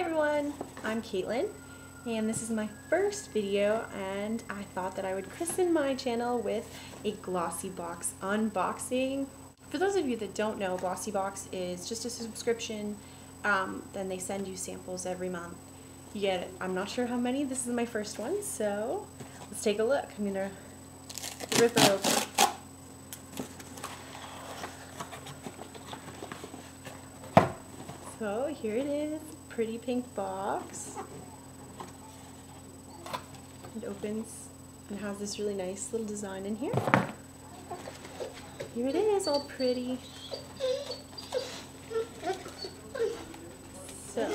Hi everyone, I'm Caitlin, and this is my first video, and I thought that I would christen my channel with a Glossy Box unboxing. For those of you that don't know, Glossy Box is just a subscription, then they send you samples every month. You get, I'm not sure how many, this is my first one, so let's take a look. I'm gonna rip it open. So here it is, pretty pink box. It opens and has this really nice little design in here. Here it is, all pretty. So,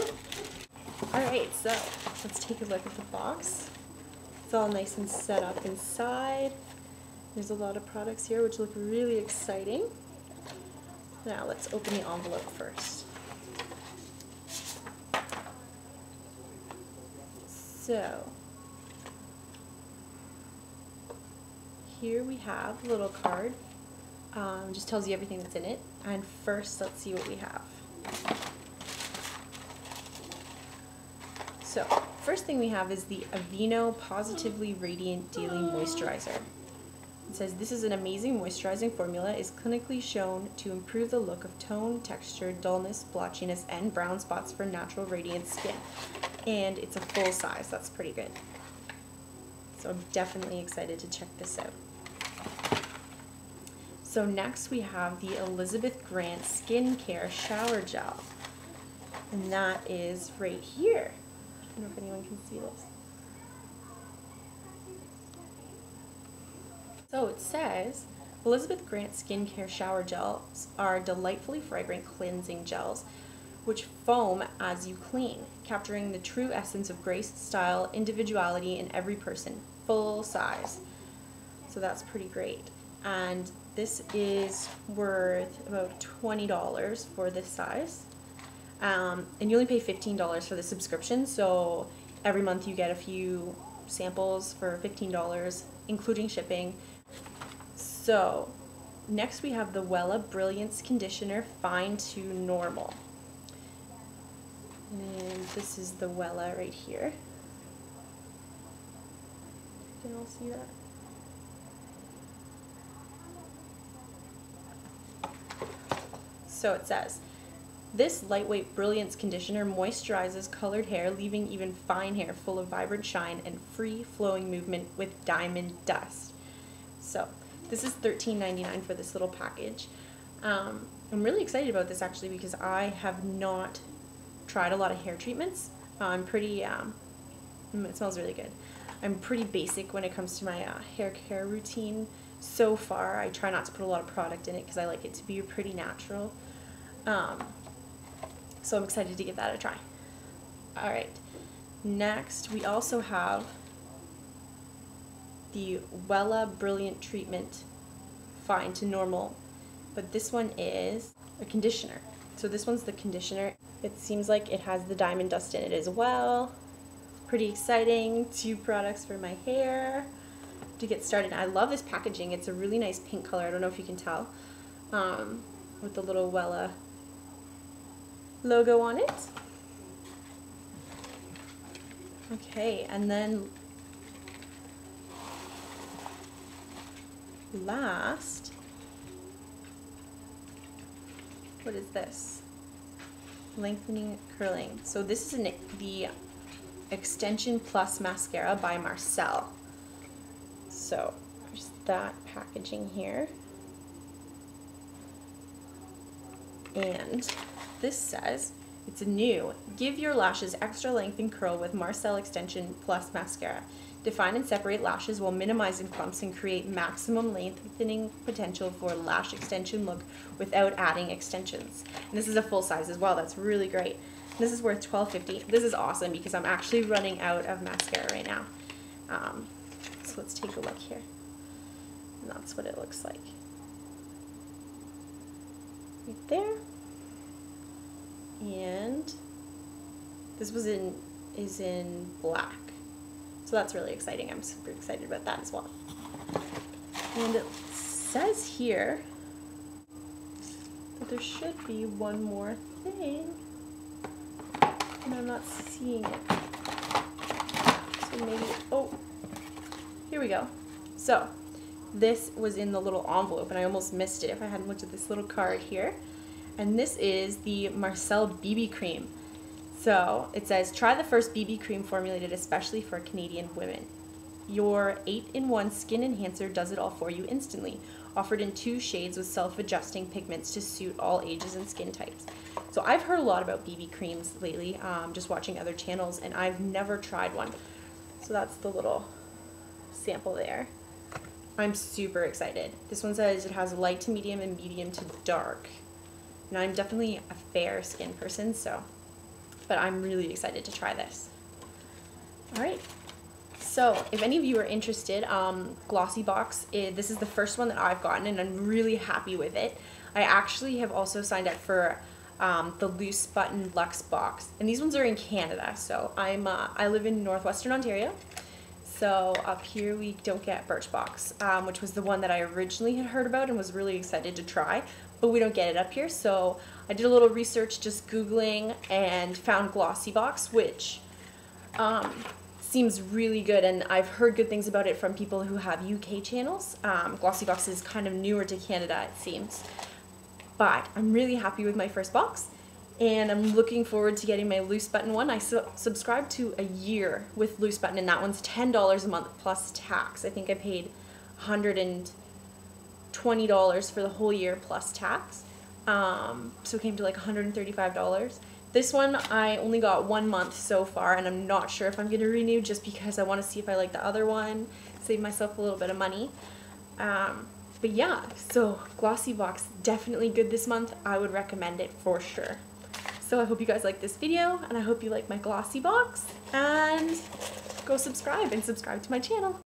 alright, so let's take a look at the box. It's all nice and set up inside. There's a lot of products here which look really exciting. Now let's open the envelope first. So, here we have a little card, just tells you everything that's in it, and first let's see what we have. So, first thing we have is the Aveeno Positively Radiant Daily Moisturizer. It says, this is an amazing moisturizing formula, is clinically shown to improve the look of tone, texture, dullness, blotchiness, and brown spots for natural radiant skin. And it's a full size, that's pretty good. So I'm definitely excited to check this out. So next we have the Elizabeth Grant Skincare Shower Gel. And that is right here. I don't know if anyone can see this. So it says, Elizabeth Grant Skincare Shower Gels are delightfully fragrant cleansing gels which foam as you clean, capturing the true essence of grace, style, individuality in every person, full size. So that's pretty great. And this is worth about $20 for this size. And you only pay $15 for the subscription, so every month you get a few samples for $15, including shipping. So next we have the Wella Brilliance Conditioner Fine to Normal. And this is the Wella right here. You can all see that? So it says, this lightweight brilliance conditioner moisturizes colored hair, leaving even fine hair full of vibrant shine and free flowing movement with diamond dust. So this is $13.99 for this little package. I'm really excited about this actually because I have not tried a lot of hair treatments. I'm pretty, it smells really good. I'm pretty basic when it comes to my hair care routine so far. I try not to put a lot of product in it because I like it to be pretty natural. So I'm excited to give that a try. Alright, next we also have the Wella Brilliant Treatment Fine to Normal, but this one is a conditioner. So this one's the conditioner. It seems like it has the diamond dust in it as well. Pretty exciting. Two products for my hair to get started. I love this packaging. It's a really nice pink color. I don't know if you can tell with the little Wella logo on it. Okay, and then last, what is this? Lengthening Curling. So this is the Extension Plus Mascara by Marcel. So there's that packaging here. And this says, it's a new, give your lashes extra length and curl with Marcel Extension Plus Mascara. Define and separate lashes while minimizing clumps and create maximum lengthening potential for lash extension look without adding extensions. And this is a full size as well. That's really great. This is worth $12.50. This is awesome because I'm actually running out of mascara right now. So let's take a look here. And that's what it looks like. Right there. And this is in black. So that's really exciting. I'm super excited about that as well. And it says here that there should be one more thing. and I'm not seeing it. So maybe, oh, here we go. So this was in the little envelope and I almost missed it if I hadn't looked at this little card here. And this is the Marcel BB cream. So it says, try the first BB cream formulated especially for Canadian women. Your 8-in-1 skin enhancer does it all for you instantly. Offered in 2 shades with self-adjusting pigments to suit all ages and skin types. So I've heard a lot about BB creams lately, just watching other channels, and I've never tried one. So that's the little sample there. I'm super excited. This one says it has light to medium and medium to dark. And I'm definitely a fair skin person, so, but I'm really excited to try this. All right. So if any of you are interested, Glossy Box, this is the first one that I've gotten and I'm really happy with it. I actually have also signed up for the Loose Button Luxe Box, and these ones are in Canada. So I'm I live in Northwestern Ontario, so up here we don't get Birch Box, which was the one that I originally had heard about and was really excited to try, but we don't get it up here. So I did a little research, just Googling, and found Glossy Box, which seems really good, and I've heard good things about it from people who have UK channels. Glossy Box is kind of newer to Canada, it seems. But I'm really happy with my first box, and I'm looking forward to getting my Loose Button one. I subscribed to a year with Loose Button, and that one's $10 a month plus tax. I think I paid $120 for the whole year plus tax. So it came to like $135. This one, I only got 1 month so far, and I'm not sure if I'm going to renew just because I want to see if I like the other one, save myself a little bit of money. But yeah, so Glossy Box, definitely good this month. I would recommend it for sure. So I hope you guys like this video, and I hope you like my Glossy Box, and go subscribe to my channel.